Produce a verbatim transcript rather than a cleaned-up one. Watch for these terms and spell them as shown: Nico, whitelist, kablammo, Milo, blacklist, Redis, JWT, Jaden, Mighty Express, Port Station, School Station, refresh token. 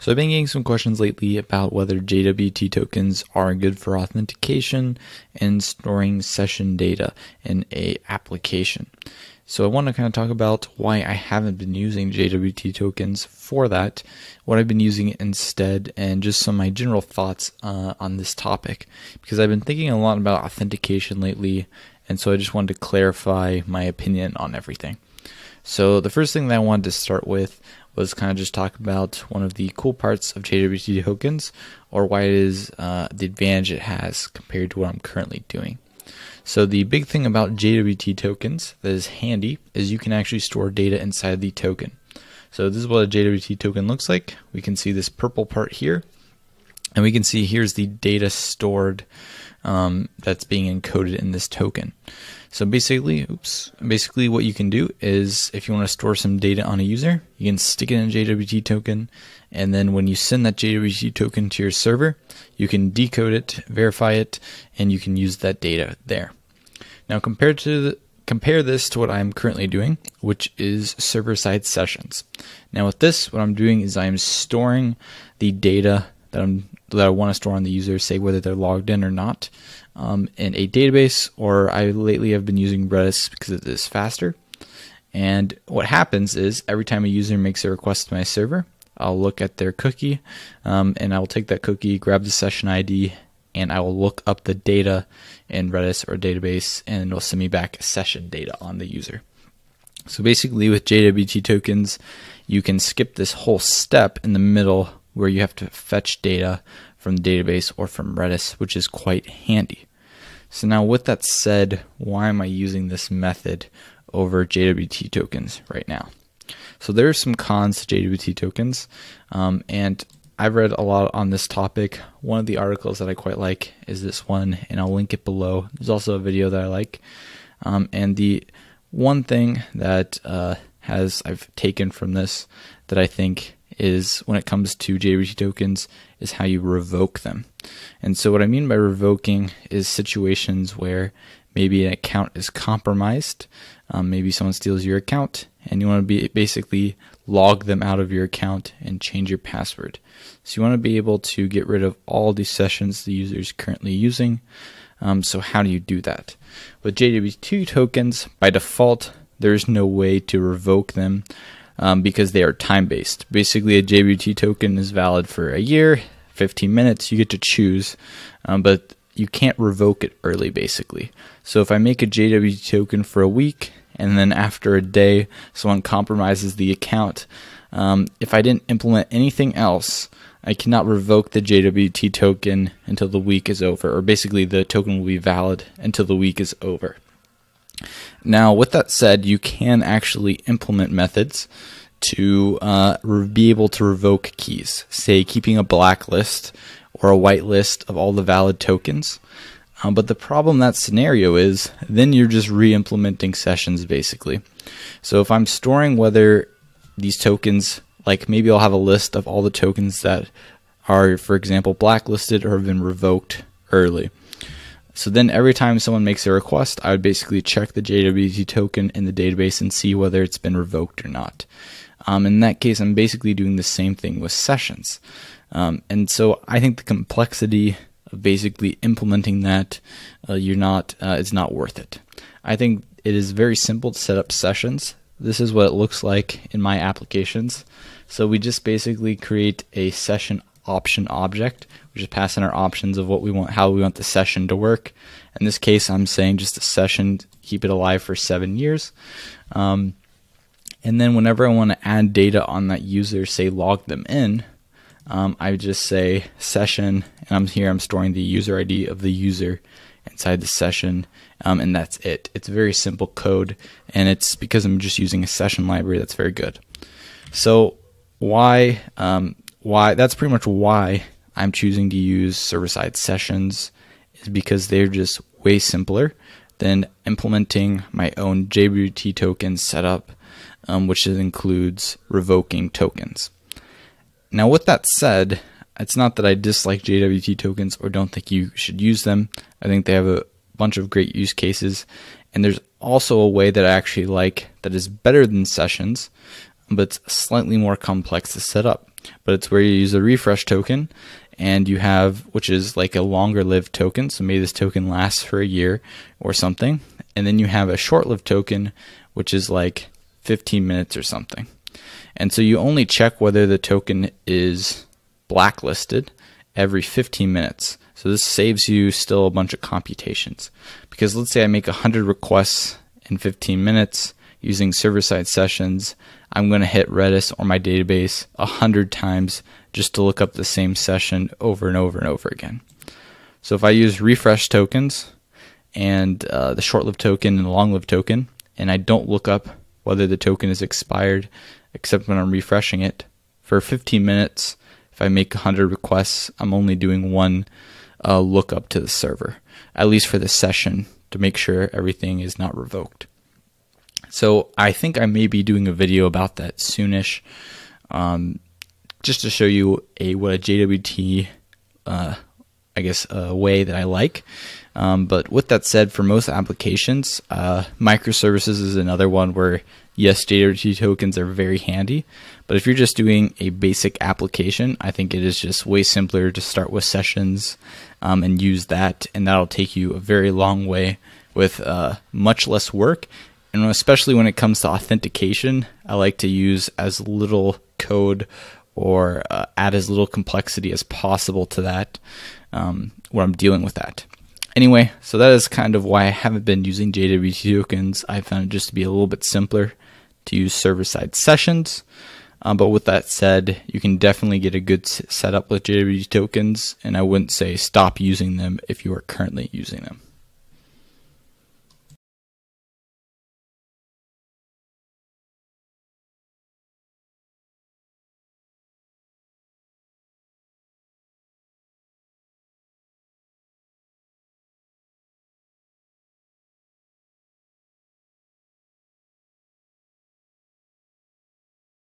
So I've been getting some questions lately about whether J W T tokens are good for authentication and storing session data in a application. So I want to kind of talk about why I haven't been using J W T tokens for that, what I've been using instead, and just some of my general thoughts uh, on this topic, because I've been thinking a lot about authentication lately, and so I just wanted to clarify my opinion on everything. So the first thing that I wanted to start with was kind of just talk about one of the cool parts of J W T tokens, or why it is uh, the advantage it has compared to what I'm currently doing. So the big thing about J W T tokens that is handy is you can actually store data inside the token. So this is what a J W T token looks like. We can see this purple part here, and we can see here's the data stored um, that's being encoded in this token. So basically, oops, basically what you can do is if you want to store some data on a user, you can stick it in a J W T token, and then when you send that J W T token to your server, you can decode it, verify it, and you can use that data there. Now compared to the, compare this to what I'm currently doing, which is server-side sessions. Now with this, what I'm doing is I'm storing the data that I'm that I want to store on the user, say whether they're logged in or not, um, in a database, or I lately have been using Redis because it is faster. And what happens is every time a user makes a request to my server, I'll look at their cookie, um, and I'll take that cookie, grab the session I D, and I will look up the data in Redis or database, and it'll send me back session data on the user. So basically with J W T tokens, you can skip this whole step in the middle where you have to fetch data from the database or from Redis, which is quite handy. So now with that said, why am I using this method over J W T tokens right now? So there are some cons to J W T tokens, um, and I've read a lot on this topic. One of the articles that I quite like is this one, and I'll link it below. There's also a video that I like, um, and the one thing that uh, has I've taken from this that I think is when it comes to J W T tokens is how you revoke them. And so what I mean by revoking is situations where maybe an account is compromised, um, maybe someone steals your account, and you want to be basically log them out of your account and change your password. So you want to be able to get rid of all the sessions the user is currently using. Um, so how do you do that? With J W T tokens, by default, there's no way to revoke them. Um, because they are time-based. Basically, a J W T token is valid for a year, fifteen minutes, you get to choose, um, but you can't revoke it early, basically. So if I make a J W T token for a week, and then after a day, someone compromises the account, um, if I didn't implement anything else, I cannot revoke the J W T token until the week is over, or basically the token will be valid until the week is over. Now, with that said, you can actually implement methods to uh, be able to revoke keys, say keeping a blacklist or a whitelist of all the valid tokens. Um, but the problem in that scenario is then you're just re-implementing sessions, basically. So if I'm storing whether these tokens, like maybe I'll have a list of all the tokens that are, for example, blacklisted or have been revoked early. So then every time someone makes a request, I would basically check the J W T token in the database and see whether it's been revoked or not. Um, in that case, I'm basically doing the same thing with sessions. Um, and so I think the complexity of basically implementing that, uh, you're not, uh, it's not worth it. I think it is very simple to set up sessions. This is what it looks like in my applications. So we just basically create a session option object, which is passing our options of what we want, how we want the session to work. In this case, I'm saying just a session, keep it alive for seven years. Um, and then whenever I want to add data on that user, say log them in, um, I would just say session, and I'm here, I'm storing the user I D of the user inside the session, um, and that's it. It's very simple code, and it's because I'm just using a session library that's very good. So why, um, Why that's pretty much why I'm choosing to use server-side sessions, is because they're just way simpler than implementing my own J W T token setup, um, which includes revoking tokens. Now, with that said, it's not that I dislike J W T tokens or don't think you should use them. I think they have a bunch of great use cases, and there's also a way that I actually like that is better than sessions, but it's slightly more complex to set up. but it's where you use a refresh token, and you have, which is like a longer lived token. So maybe this token lasts for a year or something. And then you have a short lived token, which is like fifteen minutes or something. And so you only check whether the token is blacklisted every fifteen minutes. So this saves you still a bunch of computations, because let's say I make one hundred requests in fifteen minutes using server-side sessions. I'm going to hit Redis or my database one hundred times just to look up the same session over and over and over again. So if I use refresh tokens and uh, the short-lived token and the long-lived token, and I don't look up whether the token is expired except when I'm refreshing it, for fifteen minutes, if I make one hundred requests, I'm only doing one uh, lookup to the server, at least for the session, to make sure everything is not revoked. So I think I may be doing a video about that soonish, um, just to show you a what a J W T, uh, I guess, a way that I like. Um, but with that said, for most applications, uh, microservices is another one where, yes, J W T tokens are very handy. But if you're just doing a basic application, I think it is just way simpler to start with sessions um, and use that, and that'll take you a very long way with uh, much less work. And especially when it comes to authentication, I like to use as little code or uh, add as little complexity as possible to that um, when I'm dealing with that. Anyway, so that is kind of why I haven't been using J W T tokens. I found it just to be a little bit simpler to use server-side sessions. Um, but with that said, you can definitely get a good setup with J W T tokens, and I wouldn't say stop using them if you are currently using them.